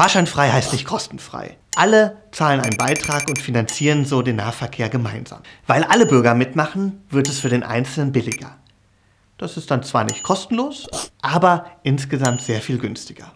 Fahrscheinfrei heißt nicht kostenfrei. Alle zahlen einen Beitrag und finanzieren so den Nahverkehr gemeinsam. Weil alle Bürger mitmachen, wird es für den Einzelnen billiger. Das ist dann zwar nicht kostenlos, aber insgesamt sehr viel günstiger.